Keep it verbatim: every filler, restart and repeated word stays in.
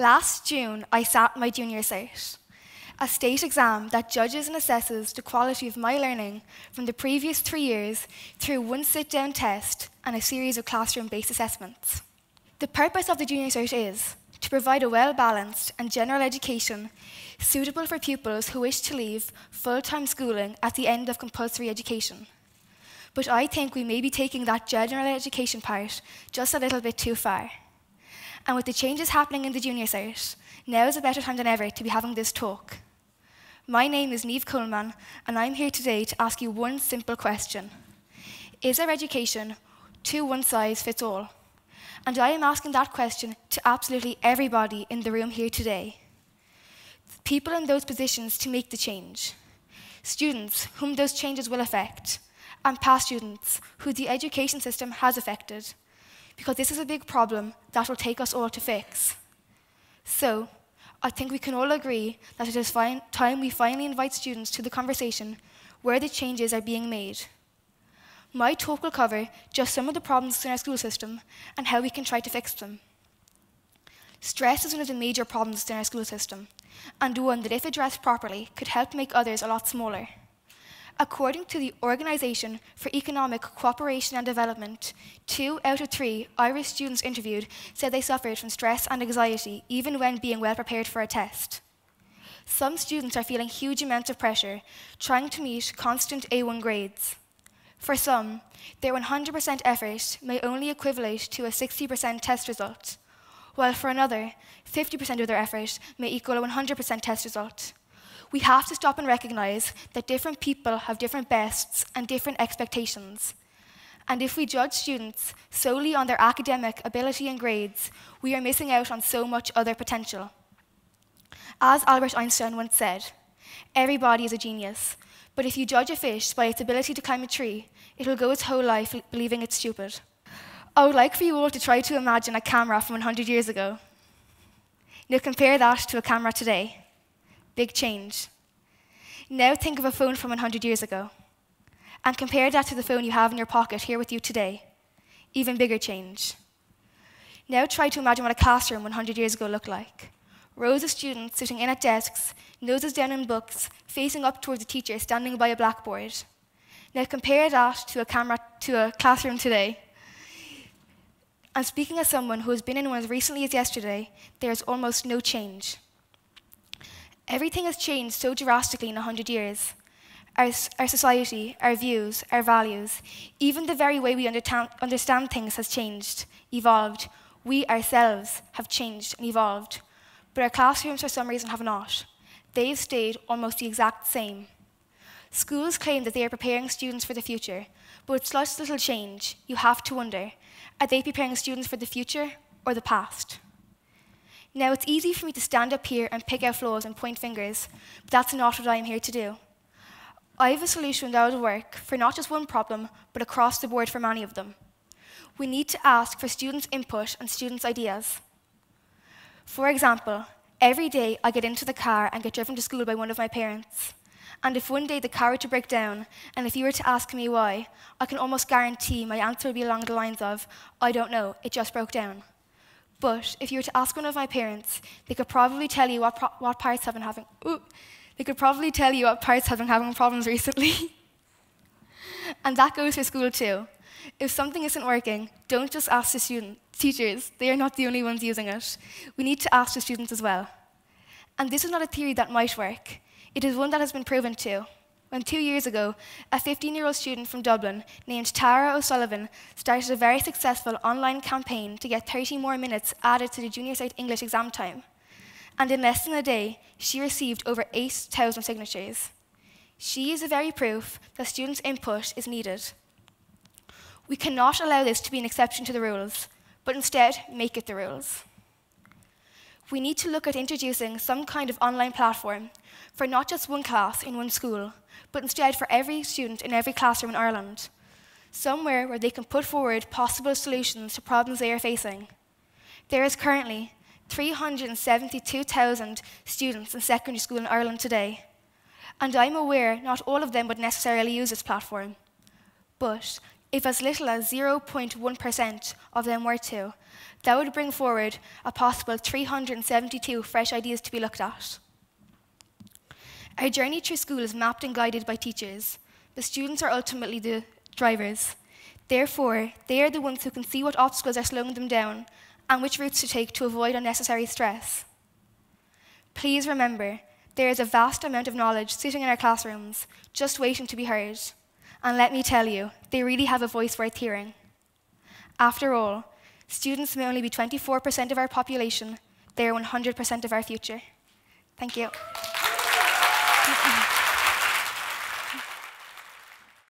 Last June, I sat my junior S A T, a state exam that judges and assesses the quality of my learning from the previous three years through one sit-down test and a series of classroom-based assessments. The purpose of the junior S A T is to provide a well-balanced and general education suitable for pupils who wish to leave full-time schooling at the end of compulsory education. But I think we may be taking that general education part just a little bit too far. And with the changes happening in the junior S A T, now is a better time than ever to be having this talk. My name is Niamh Coleman, and I'm here today to ask you one simple question. Is our education too one-size-fits-all? And I am asking that question to absolutely everybody in the room here today. People in those positions to make the change, students whom those changes will affect, and past students who the education system has affected, because this is a big problem that will take us all to fix. So, I think we can all agree that it is time we finally invite students to the conversation where the changes are being made. My talk will cover just some of the problems in our school system and how we can try to fix them. Stress is one of the major problems in our school system, and one that, if addressed properly, could help make others a lot smaller. According to the Organisation for Economic Cooperation and Development, two out of three Irish students interviewed said they suffered from stress and anxiety even when being well prepared for a test. Some students are feeling huge amounts of pressure trying to meet constant A one grades. For some, their one hundred percent effort may only equivalent to a sixty percent test result, while for another, fifty percent of their effort may equal a one hundred percent test result. We have to stop and recognize that different people have different bests and different expectations. And if we judge students solely on their academic ability and grades, we are missing out on so much other potential. As Albert Einstein once said, "Everybody is a genius, but if you judge a fish by its ability to climb a tree, it will go its whole life believing it's stupid." I would like for you all to try to imagine a camera from one hundred years ago. Now compare that to a camera today. Big change. Now think of a phone from one hundred years ago, and compare that to the phone you have in your pocket here with you today. Even bigger change. Now try to imagine what a classroom one hundred years ago looked like. Rows of students sitting in at desks, noses down in books, facing up towards the teacher standing by a blackboard. Now compare that to a camera, to a classroom today. And speaking as someone who has been in one as recently as yesterday, there is almost no change. Everything has changed so drastically in one hundred years. Our, our society, our views, our values, even the very way we understand things has changed, evolved. We ourselves have changed and evolved. But our classrooms, for some reason, have not. They've stayed almost the exact same. Schools claim that they are preparing students for the future, but with such little change, you have to wonder, are they preparing students for the future or the past? Now, it's easy for me to stand up here and pick out flaws and point fingers, but that's not what I am here to do. I have a solution that will work for not just one problem, but across the board for many of them. We need to ask for students' input and students' ideas. For example, every day I get into the car and get driven to school by one of my parents. And if one day the car were to break down, and if you were to ask me why, I can almost guarantee my answer would be along the lines of, "I don't know, it just broke down." But if you were to ask one of my parents, they could probably tell you what, pro what parents have been having. Ooh, they could probably tell you what parents have been having problems recently. And that goes for school too. If something isn't working, don't just ask the students. Teachers, they are not the only ones using it. We need to ask the students as well. And this is not a theory that might work. It is one that has been proven to. When two years ago, a fifteen-year-old student from Dublin named Tara O'Sullivan started a very successful online campaign to get thirty more minutes added to the junior S A T English exam time. And in less than a day, she received over eight thousand signatures. She is the very proof that students' input is needed. We cannot allow this to be an exception to the rules, but instead make it the rules. We need to look at introducing some kind of online platform for not just one class in one school, but instead for every student in every classroom in Ireland, somewhere where they can put forward possible solutions to problems they are facing. There is currently three hundred seventy-two thousand students in secondary school in Ireland today, and I'm aware not all of them would necessarily use this platform, but If as little as zero point one percent of them were to, that would bring forward a possible three hundred seventy-two fresh ideas to be looked at. Our journey through school is mapped and guided by teachers, but students are ultimately the drivers. Therefore, they are the ones who can see what obstacles are slowing them down and which routes to take to avoid unnecessary stress. Please remember, there is a vast amount of knowledge sitting in our classrooms, just waiting to be heard. And let me tell you, they really have a voice worth hearing. After all, students may only be twenty-four percent of our population, they are one hundred percent of our future. Thank you.